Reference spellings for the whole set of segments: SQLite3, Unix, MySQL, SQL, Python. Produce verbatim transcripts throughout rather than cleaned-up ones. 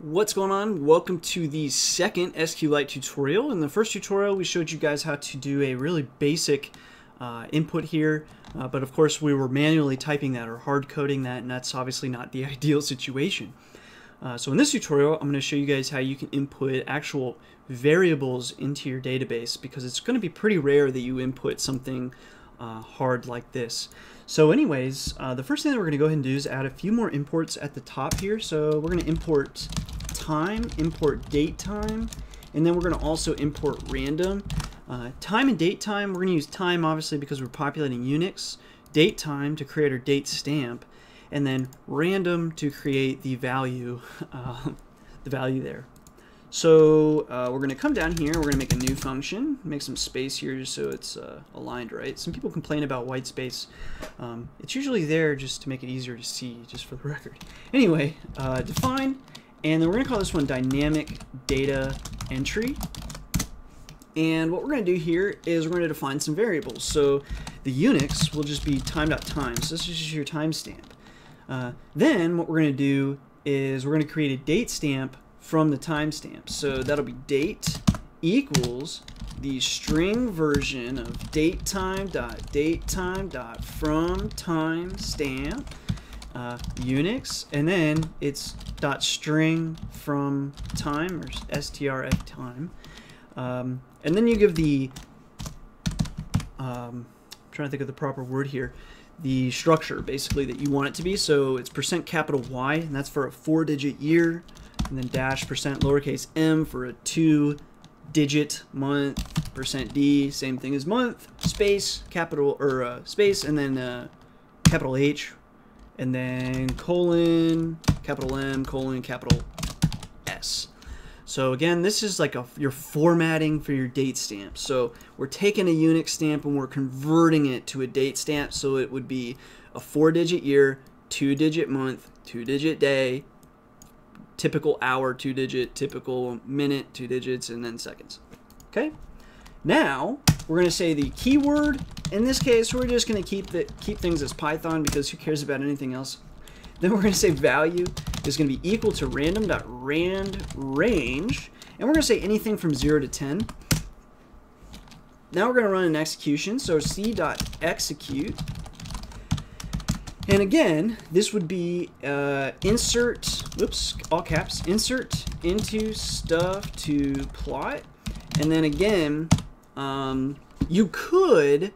What's going on? Welcome to the second SQLite tutorial. In the first tutorial, we showed you guys how to do a really basic uh, input here, uh, but of course we were manually typing that or hard coding that, and that's obviously not the ideal situation. Uh, so in this tutorial, I'm going to show you guys how you can input actual variables into your database, because it's going to be pretty rare that you input something uh, hard like this. So anyways, uh, the first thing that we're going to go ahead and do is add a few more imports at the top here. So we're going to import time, import date time, and then we're going to also import random. Uh, time and date time, we're going to use time obviously because we're populating Unix, date time to create our date stamp, and then random to create the value, uh, the value there. So uh, we're going to come down here, we're going to make a new function, make some space here just so it's uh, aligned right. Some people complain about white space. Um, it's usually there just to make it easier to see, just for the record. Anyway, uh, define, and then we're going to call this one dynamic data entry. And what we're going to do here is we're going to define some variables. So the Unix will just be time.time, so this is just your timestamp. Uh, then what we're going to do is we're going to create a date stamp from the timestamp. So that'll be date equals the string version of date time dot date time dot from timestamp uh, Unix, and then it's dot string from time, or strf time. Um, and then you give the um, I'm trying to think of the proper word here, the structure basically that you want it to be. So it's percent capital Y, and that's for a four digit year, and then dash percent lowercase m for a two digit month, percent d, same thing as month, space, capital, or uh, space, and then uh, capital H, and then colon, capital M, colon, capital S. So again, this is like a, your formatting for your date stamp. So we're taking a Unix stamp and we're converting it to a date stamp, so it would be a four digit year, two digit month, two digit day, typical hour, two digit, typical minute, two digits, and then seconds. Okay. Now we're going to say the keyword. In this case, we're just going to keep the, keep things as Python, because who cares about anything else? Then we're going to say value is going to be equal to random.randRange, and we're going to say anything from zero to ten. Now we're going to run an execution. So c.execute. And again, this would be uh, insert, whoops, all caps, insert into stuff to plot. And then again, um, you could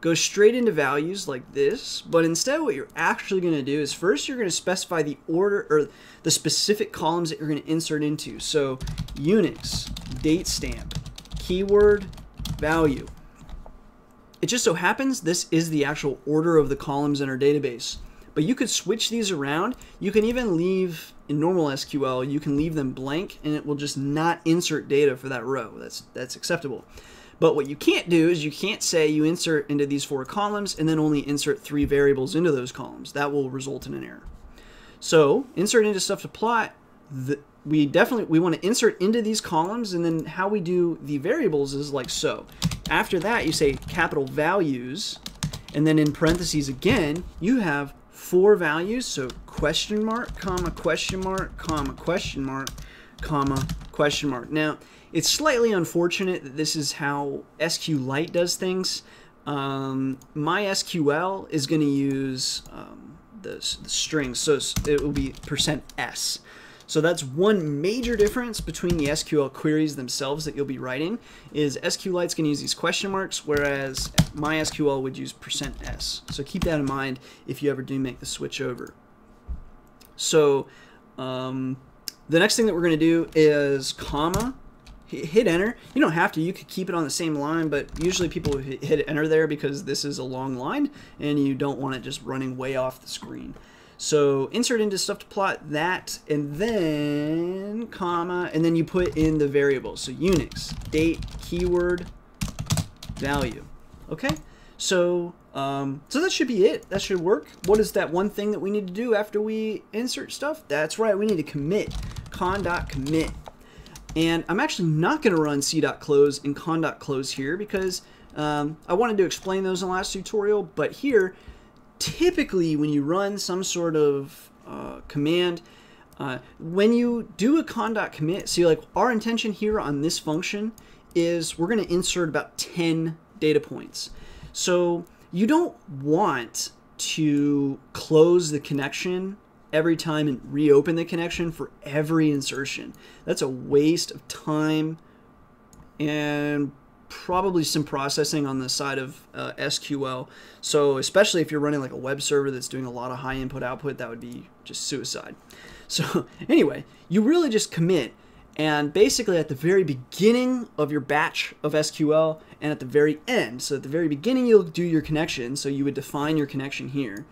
go straight into values like this, but instead what you're actually going to do is first you're going to specify the order or the specific columns that you're going to insert into. So Unix, date stamp, keyword, value. It just so happens this is the actual order of the columns in our database, but you could switch these around. You can even leave, in normal S Q L, you can leave them blank and it will just not insert data for that row. That's, that's acceptable. But what you can't do is you can't say you insert into these four columns and then only insert three variables into those columns. That will result in an error. So insert into stuff to plot, the, we definitely, we want to insert into these columns, and then how we do the variables is like so. After that, you say capital values, and then in parentheses again, you have four values. So question mark, comma, question mark, comma, question mark, comma, question mark. Now, it's slightly unfortunate that this is how SQLite does things. Um, MySQL is going to use um, the, the string, so it will be percent S. So that's one major difference between the S Q L queries themselves that you'll be writing, is SQLite's going to use these question marks, whereas MySQL would use percent S. So keep that in mind if you ever do make the switch over. So um, the next thing that we're going to do is comma, hit enter. You don't have to, you could keep it on the same line, but usually people hit enter there because this is a long line and you don't want it just running way off the screen. So insert into stuff to plot that, and then comma, and then you put in the variable. So Unix, date, keyword, value. Okay, so um, so that should be it. That should work. What is that one thing that we need to do after we insert stuff? That's right, we need to commit, con.commit. And I'm actually not going to run c.close and con.close here because um, I wanted to explain those in the last tutorial, but here, typically when you run some sort of uh, command, Uh, when you do a con.commit, so you're like, our intention here on this function is we're going to insert about ten data points. So you don't want to close the connection every time and reopen the connection for every insertion. That's a waste of time and probably some processing on the side of uh, S Q L. So especially if you're running like a web server that's doing a lot of high input output, that would be just suicide. So anyway, you really just commit, and basically at the very beginning of your batch of S Q L and at the very end. So at the very beginning, you'll do your connection. So you would define your connection here.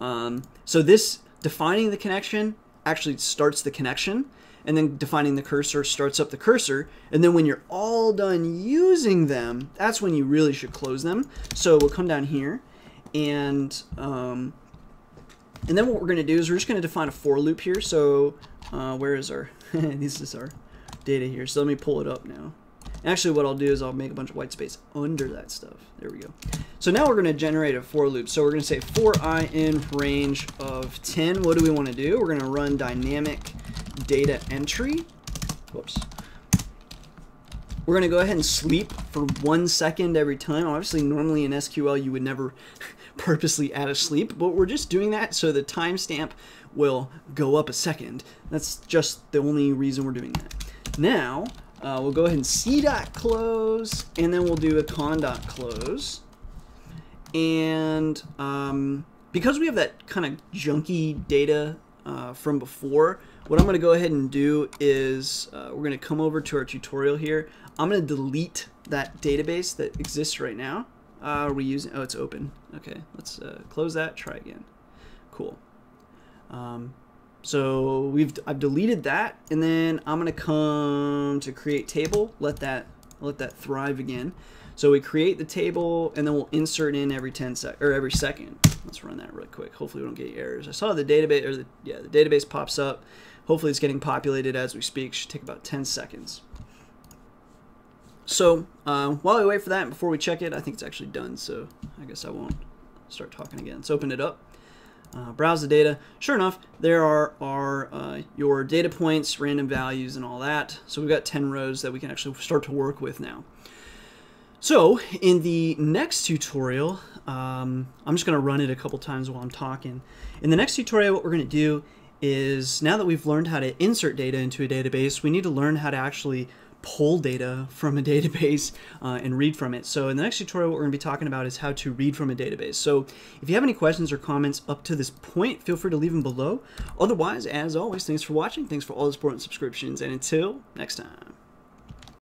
Um, so this defining the connection actually starts the connection, and then defining the cursor starts up the cursor. And then when you're all done using them, that's when you really should close them. So we'll come down here, and um, and then what we're gonna do is we're just gonna define a for loop here. So uh, where is our, this is our data here. So let me pull it up now. Actually what I'll do is I'll make a bunch of white space under that stuff. There we go. So now we're gonna generate a for loop. So we're gonna say for I in range of ten, what do we wanna do? We're gonna run dynamic data entry. Whoops. We're gonna go ahead and sleep for one second every time. Obviously, normally in S Q L, you would never purposely add a sleep, but we're just doing that so the timestamp will go up a second. That's just the only reason we're doing that. Now, uh, we'll go ahead and c.close, and then we'll do a con.close. And um, because we have that kind of junky data uh, from before, what I'm going to go ahead and do is uh, we're going to come over to our tutorial here. I'm going to delete that database that exists right now. Uh, we're using, oh, it's open. Okay, let's uh, close that. Try again. Cool. Um, so we've I've deleted that, and then I'm going to come to create table. Let that let that thrive again. So we create the table, and then we'll insert in every ten sec or every second. Let's run that real quick. Hopefully we don't get errors. I saw the database or the, yeah the database pops up. Hopefully it's getting populated as we speak. Should take about ten seconds. So uh, while we wait for that and before we check it, I think it's actually done. So I guess I won't start talking again. Let's open it up, uh, browse the data. Sure enough, there are, are uh, your data points, random values, and all that. So we've got ten rows that we can actually start to work with now. So in the next tutorial, um, I'm just going to run it a couple times while I'm talking. In the next tutorial, what we're going to do is, now that we've learned how to insert data into a database, we need to learn how to actually pull data from a database uh, and read from it. So in the next tutorial, what we're going to be talking about is how to read from a database. So if you have any questions or comments up to this point, feel free to leave them below. Otherwise, as always, thanks for watching. Thanks for all the support and subscriptions. And until next time.